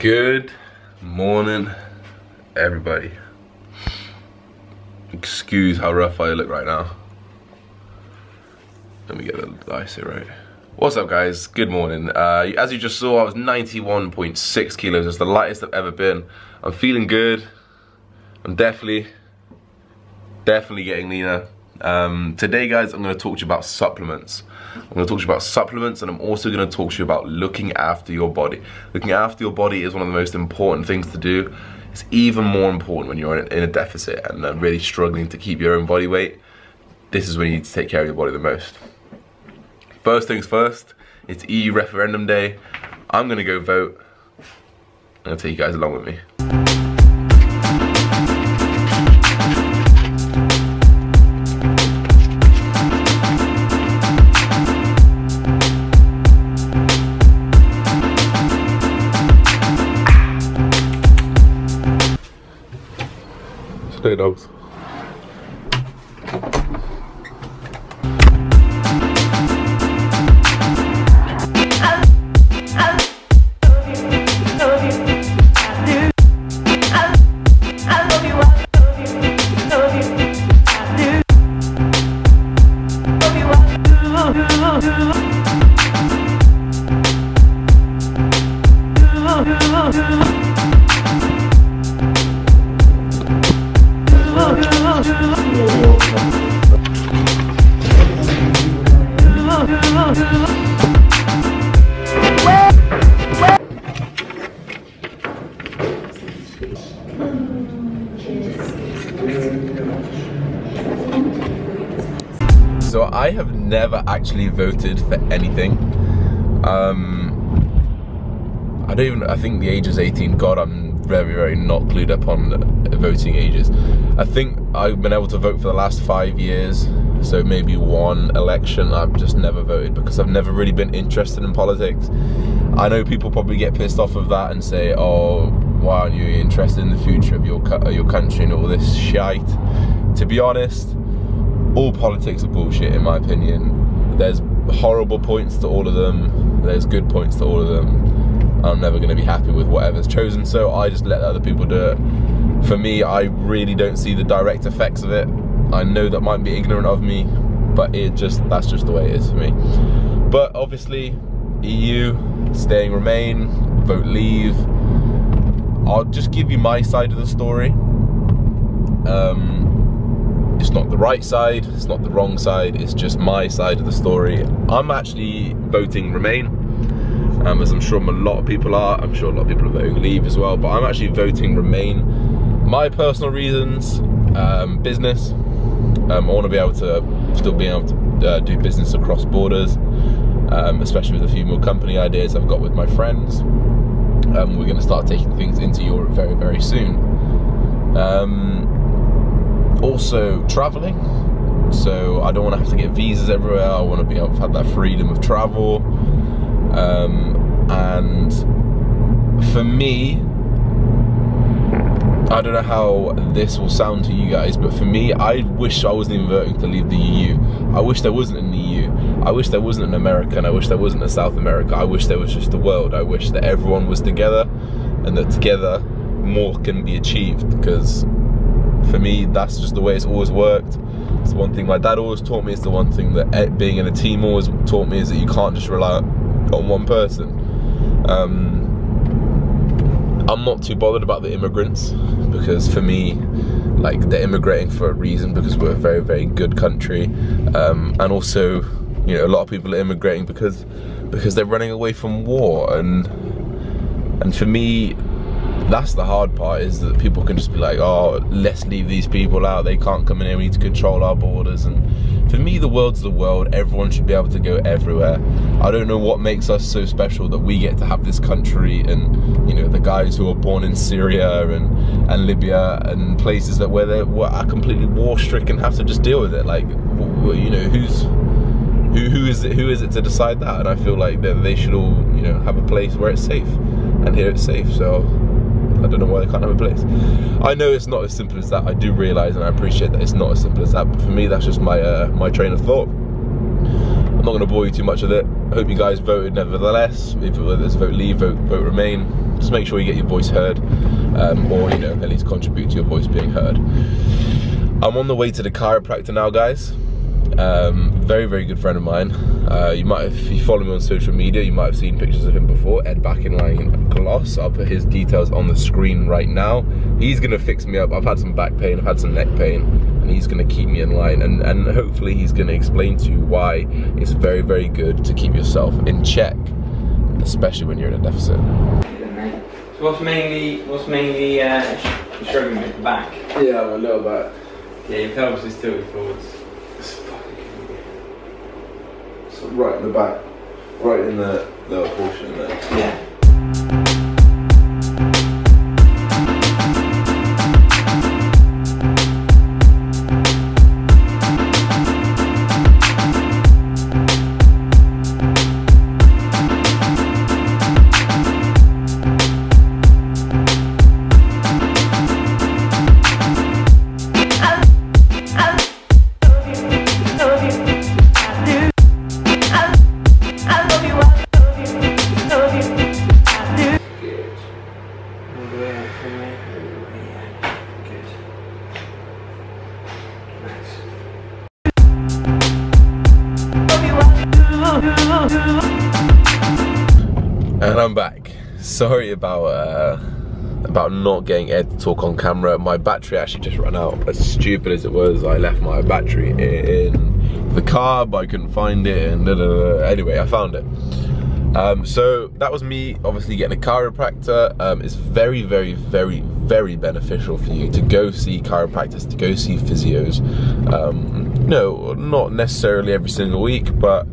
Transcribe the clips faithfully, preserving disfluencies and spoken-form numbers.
Good morning, everybody. Excuse how rough I look right now. Let me get the I S O right. What's up, guys? Good morning. Uh, as you just saw, I was ninety-one point six kilos. It's the lightest I've ever been. I'm feeling good. I'm definitely, definitely getting leaner. Um, today, guys, I'm going to talk to you about supplements. I'm going to talk to you about supplements, and I'm also going to talk to you about looking after your body. Looking after your body is one of the most important things to do. It's even more important when you're in a deficit and really struggling to keep your own body weight. This is when you need to take care of your body the most. First things first, it's E U referendum day. I'm going to go vote. I'm going to take you guys along with me. Stay dogs. So I have never actually voted for anything. Um, I don't even, I think the age is eighteen. God, I'm very, very not clued up on voting ages. I think I've been able to vote for the last five years. So maybe one election I've just never voted because I've never really been interested in politics. I know people probably get pissed off of that and say, oh, why aren't you interested in the future of your, your country and all this shite? To be honest, all politics are bullshit in my opinion. There's horrible points to all of them. There's good points to all of them. I'm never going to be happy with whatever's chosen, so I just let other people do it. For me, I really don't see the direct effects of it. I know that might be ignorant of me, but it just, that's just the way it is for me. But obviously, E U, staying Remain, vote Leave. I'll just give you my side of the story. Um, it's not the right side, it's not the wrong side, it's just my side of the story. I'm actually voting Remain, um, as I'm sure a lot of people are. I'm sure a lot of people are voting Leave as well, but I'm actually voting Remain. My personal reasons, um, business. Um, I want to be able to still be able to uh, do business across borders, um, especially with a few more company ideas I've got with my friends. Um, we're going to start taking things into Europe very, very soon. Um, also, traveling. So I don't want to have to get visas everywhere. I want to be able to have that freedom of travel. Um, and for me, I don't know how this will sound to you guys, but for me, I wish I wasn't even voting to leave the E U. I wish there wasn't an E U. I wish there wasn't an America, and I wish there wasn't a South America. I wish there was just the world. I wish that everyone was together, and that together more can be achieved, because for me, that's just the way it's always worked. It's the one thing my dad always taught me. It's the one thing that being in a team always taught me, is that you can't just rely on one person. Um, I'm not too bothered about the immigrants, because for me, like, they're immigrating for a reason, because we're a very, very good country, um, and also, you know, a lot of people are immigrating because because they're running away from war, and and for me, that's the hard part, is that people can just be like, oh, let's leave these people out, they can't come in here, we need to control our borders. And for me, the world's the world. Everyone should be able to go everywhere. I don't know what makes us so special that we get to have this country, and you know, the guys who are born in Syria and and Libya and places that where they were are completely war-stricken have to just deal with it. Like, you know, who's who? Who is it? Who is it to decide that? And I feel like that they should all, you know, have a place where it's safe, and here it's safe. So I don't know why they can't have a place. I know it's not as simple as that. I do realise and I appreciate that it's not as simple as that, but for me that's just my uh, my train of thought. I'm not going to bore you too much with it. I hope you guys voted nevertheless, whether it's vote leave, vote, vote remain. Just make sure you get your voice heard, um, or you know, at least contribute to your voice being heard. I'm on the way to the chiropractor now, guys. Um, very, very good friend of mine. Uh, you might, if you follow me on social media, you might have seen pictures of him before. Ed Back in Line Gloss. I'll put his details on the screen right now. He's gonna fix me up. I've had some back pain, I've had some neck pain, and he's gonna keep me in line. And, and hopefully he's gonna explain to you why it's very, very good to keep yourself in check, especially when you're in a deficit. So what's mainly, what's mainly uh, struggling with the back? Yeah, my lower back. Yeah, your pelvis is tilted forwards. It's fucking weird. So right in the back, right in the lower portion there. Yeah. And I'm back. Sorry about uh, about not getting Ed to talk on camera. My battery actually just ran out. As stupid as it was, I left my battery in the car, but I couldn't find it. And da -da -da. Anyway, I found it. Um, so that was me, obviously getting a chiropractor. Um, it's very, very, very, very beneficial for you to go see chiropractors, to go see physios. Um, no, not necessarily every single week, but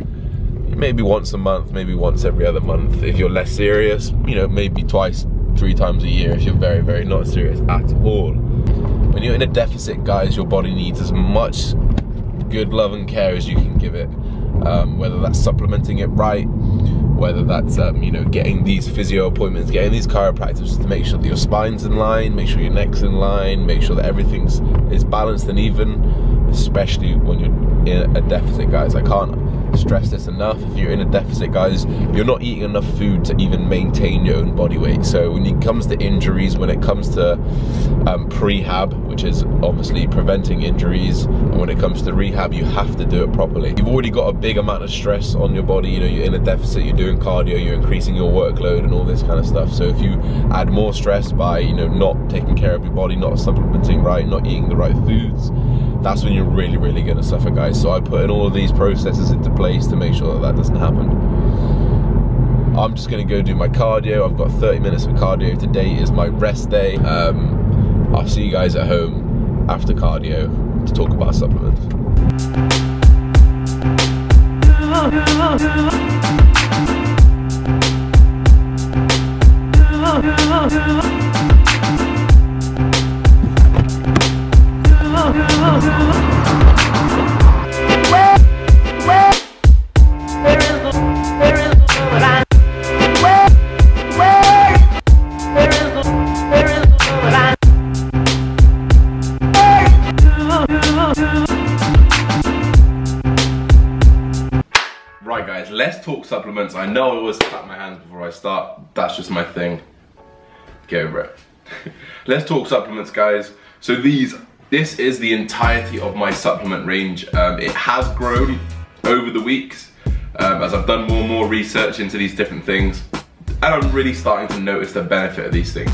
maybe once a month, maybe once every other month. If you're less serious, you know, maybe twice, three times a year if you're very, very not serious at all. When you're in a deficit, guys, your body needs as much good love and care as you can give it. Um, whether that's supplementing it right, whether that's, um, you know, getting these physio appointments, getting these chiropractors to make sure that your spine's in line, make sure your neck's in line, make sure that everything's is balanced and even, especially when you're in a deficit, guys. I can't stress this enough. If you're in a deficit, guys, you're not eating enough food to even maintain your own body weight. So when it comes to injuries, when it comes to um, prehab, which is obviously preventing injuries, and when it comes to rehab, you have to do it properly. You've already got a big amount of stress on your body. You know, you're in a deficit, you're doing cardio, you're increasing your workload and all this kind of stuff. So if you add more stress by, you know, not taking care of your body, not supplementing right, not eating the right foods, that's when you're really, really going to suffer, guys. So I put in all of these processes into place to make sure that that doesn't happen. I'm just going to go do my cardio. I've got thirty minutes of cardio. Today is my rest day. Um, I'll see you guys at home after cardio to talk about supplements. Right, guys, let's talk supplements. I know I always clap my hands before I start. That's just my thing. Get over it. Let's talk supplements, guys. So these This is the entirety of my supplement range. Um, it has grown over the weeks um, as I've done more and more research into these different things, and I'm really starting to notice the benefit of these things.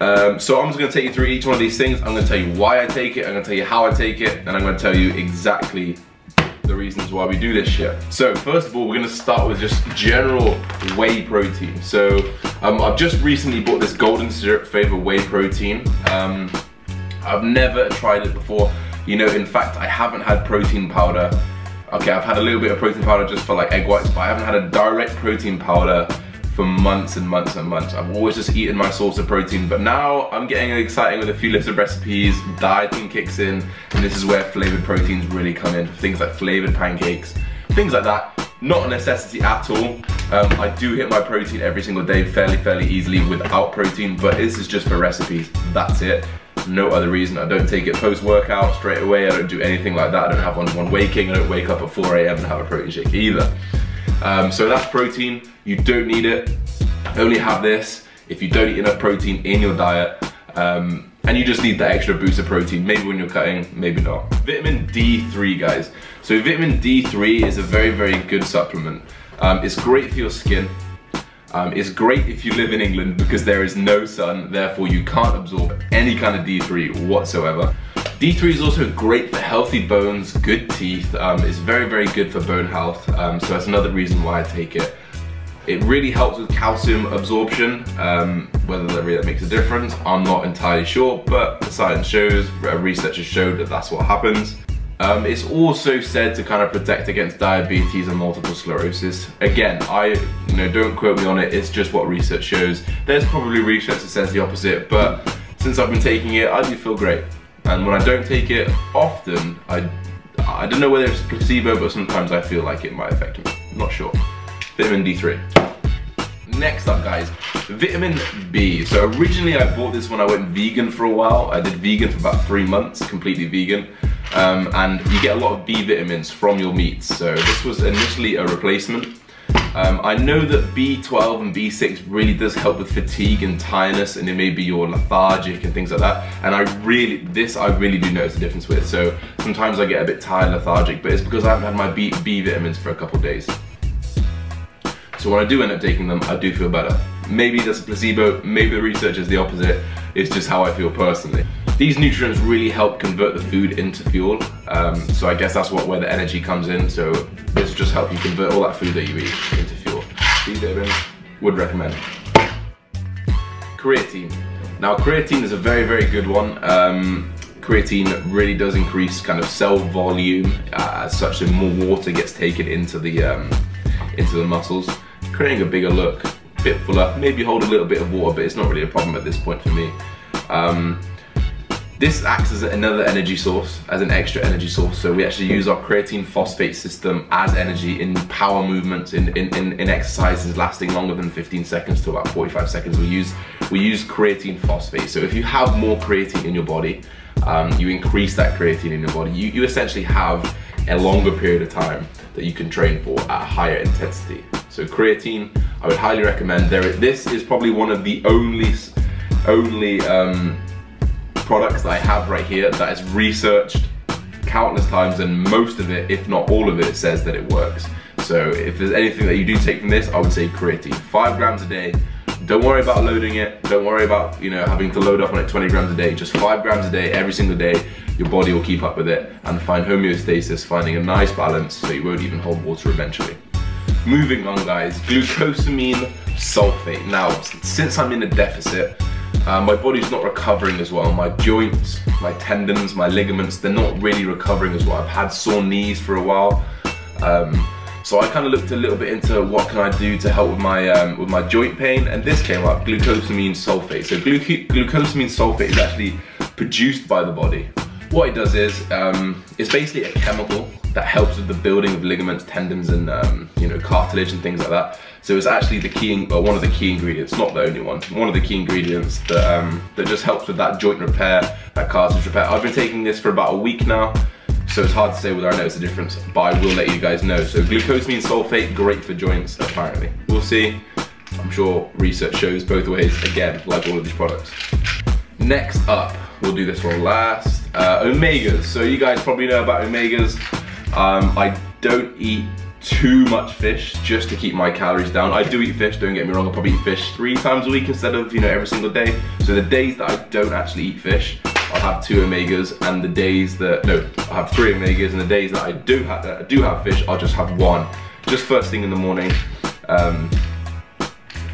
Um, so I'm just gonna take you through each one of these things. I'm gonna tell you why I take it, I'm gonna tell you how I take it, and I'm gonna tell you exactly the reasons why we do this shit. So first of all, we're gonna start with just general whey protein. So um, I've just recently bought this golden syrup flavored whey protein. Um, I've never tried it before. You know, in fact, I haven't had protein powder. Okay, I've had a little bit of protein powder just for like egg whites, but I haven't had a direct protein powder for months and months and months. I've always just eaten my source of protein, but now I'm getting excited with a few lists of recipes, dieting kicks in, and this is where flavored proteins really come in. Things like flavored pancakes, things like that. not a necessity at all. Um, I do hit my protein every single day fairly, fairly easily without protein, but this is just for recipes, that's it. No other reason. I don't take it post-workout straight away, I don't do anything like that. I don't have one, one waking, I don't wake up at four A M and have a protein shake either. Um, so that's protein, you don't need it, only have this if you don't eat enough protein in your diet, um, and you just need that extra boost of protein, maybe when you're cutting, maybe not. Vitamin D three, guys. So vitamin D three is a very, very good supplement. Um, it's great for your skin. Um, it's great if you live in England because there is no sun, therefore you can't absorb any kind of D three whatsoever. D three is also great for healthy bones, good teeth. Um, it's very, very good for bone health, um, so that's another reason why I take it. It really helps with calcium absorption. Um, whether that really makes a difference, I'm not entirely sure, but the science shows, researchers showed that that's what happens. Um, it's also said to kind of protect against diabetes and multiple sclerosis. Again, I, you know, don't quote me on it, it's just what research shows. There's probably research that says the opposite, but since I've been taking it, I do feel great. And when I don't take it often, I, I don't know whether it's placebo, but sometimes I feel like it might affect me, I'm not sure. Vitamin D three. Next up, guys, vitamin B. So originally I bought this when I went vegan for a while. I did vegan for about three months, completely vegan. Um, and you get a lot of B vitamins from your meats, so this was initially a replacement. Um, I know that B twelve and B six really does help with fatigue and tiredness, and it may be you're lethargic and things like that, and I really, this I really do notice a difference with, so sometimes I get a bit tired, lethargic, but it's because I haven't had my B, B vitamins for a couple of days. So when I do end up taking them, I do feel better. Maybe that's a placebo, maybe the research is the opposite, it's just how I feel personally. These nutrients really help convert the food into fuel, um, so I guess that's what, where the energy comes in, so this will just help you convert all that food that you eat into fuel. These vitamins, would recommend. Creatine. Now creatine is a very, very good one. Um, creatine really does increase kind of cell volume, uh, as such, so more water gets taken into the, um, into the muscles, creating a bigger look, a bit fuller, maybe hold a little bit of water, but it's not really a problem at this point for me. Um, This acts as another energy source, as an extra energy source, so we actually use our creatine phosphate system as energy in power movements, in, in, in, in exercises lasting longer than fifteen seconds to about forty-five seconds. We use, we use creatine phosphate, so if you have more creatine in your body, um, you increase that creatine in your body, you, you essentially have a longer period of time that you can train for at a higher intensity. So creatine, I would highly recommend. There, this is probably one of the only, only, um, products that I have right here that is researched countless times, and most of it, if not all of it, says that it works. So if there's anything that you do take from this, I would say creatine. Five grams a day. Don't worry about loading it. Don't worry about, you know, having to load up on it twenty grams a day. Just five grams a day, every single day. Your body will keep up with it and find homeostasis, finding a nice balance so you won't even hold water eventually. Moving on, guys, glucosamine sulfate. Now, since I'm in a deficit, Uh, my body's not recovering as well. My joints, my tendons, my ligaments, they're not really recovering as well. I've had sore knees for a while. Um, so I kind of looked a little bit into what can I do to help with my, um, with my joint pain, and this came up, glucosamine sulfate. So glu glucosamine sulfate is actually produced by the body. What it does is, um, it's basically a chemical that helps with the building of ligaments, tendons, and um, you know, cartilage and things like that. So it's actually the key, well, one of the key ingredients, not the only one, one of the key ingredients that um, that just helps with that joint repair, that cartilage repair. I've been taking this for about a week now, so it's hard to say whether I notice a difference, but I will let you guys know. So glucosamine sulfate, great for joints, apparently. We'll see. I'm sure research shows both ways, again, like all of these products. Next up, we'll do this one last, uh, omegas. So you guys probably know about omegas. Um, I don't eat too much fish just to keep my calories down. I do eat fish, don't get me wrong, I probably eat fish three times a week instead of, you know, every single day. So the days that I don't actually eat fish, I'll have two omegas, and the days that, no, I'll have three omegas, and the days that I do have, that I do have fish, I'll just have one. Just first thing in the morning, um,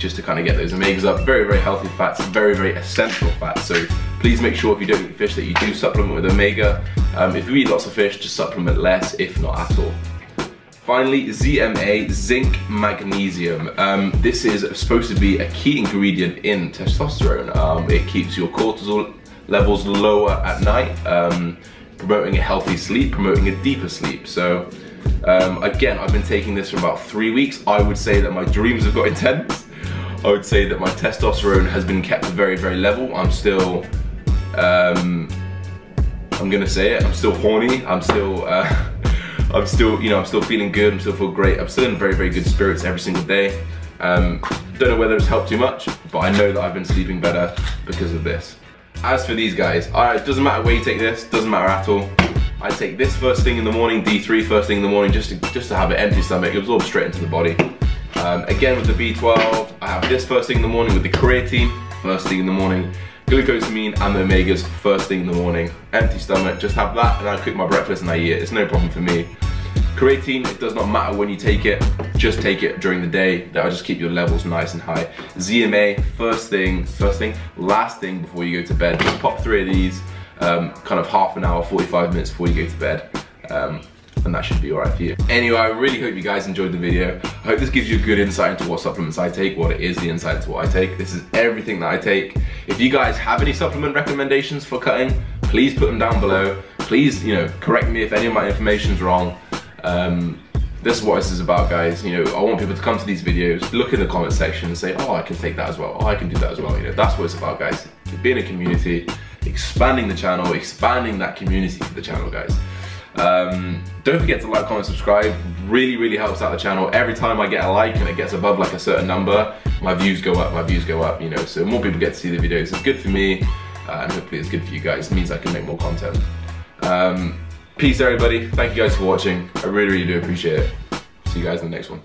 just to kind of get those omegas up. Very, very healthy fats, very, very essential fats. So please make sure if you don't eat fish that you do supplement with omega. Um, if you eat lots of fish, just supplement less, if not at all. Finally, Z M A, zinc magnesium. Um, this is supposed to be a key ingredient in testosterone. Um, it keeps your cortisol levels lower at night, um, promoting a healthy sleep, promoting a deeper sleep. So Um, again, I've been taking this for about three weeks. I would say that my dreams have got intense. I would say that my testosterone has been kept very, very level. I'm still, um, I'm gonna say it, I'm still horny. I'm still, uh, I'm still, you know, I'm still feeling good. I'm still feel great. I'm still in very, very good spirits every single day. Um, don't know whether it's helped too much, but I know that I've been sleeping better because of this. As for these guys, I, it doesn't matter where you take this, doesn't matter at all. I take this first thing in the morning, D three first thing in the morning, just to, just to have an empty stomach, it absorbs straight into the body. Um, again with the B twelve, I have this first thing in the morning with the creatine, first thing in the morning, glucosamine and the omegas, first thing in the morning, empty stomach, just have that and I cook my breakfast and I eat it, it's no problem for me. Creatine, it does not matter when you take it, just take it during the day, that'll just keep your levels nice and high. Z M A, first thing, first thing, last thing before you go to bed, just pop three of these, um, kind of half an hour, forty-five minutes before you go to bed, um, and that should be all right for you. Anyway, I really hope you guys enjoyed the video. I hope this gives you a good insight into what supplements I take, what it is, the insight into what I take. This is everything that I take. If you guys have any supplement recommendations for cutting, please put them down below. Please, you know, correct me if any of my information's wrong. Um, this is what this is about, guys. You know, I want people to come to these videos, look in the comment section and say, oh, I can take that as well, oh, I can do that as well. You know, that's what it's about, guys. Being a community, expanding the channel, expanding that community for the channel, guys. Um, don't forget to like, comment, subscribe. Really, really helps out the channel. Every time I get a like and it gets above like a certain number, my views go up, my views go up, you know, so more people get to see the videos. It's good for me, uh, and hopefully it's good for you guys. It means I can make more content. Um, Peace everybody, thank you guys for watching, I really really do appreciate it, see you guys in the next one.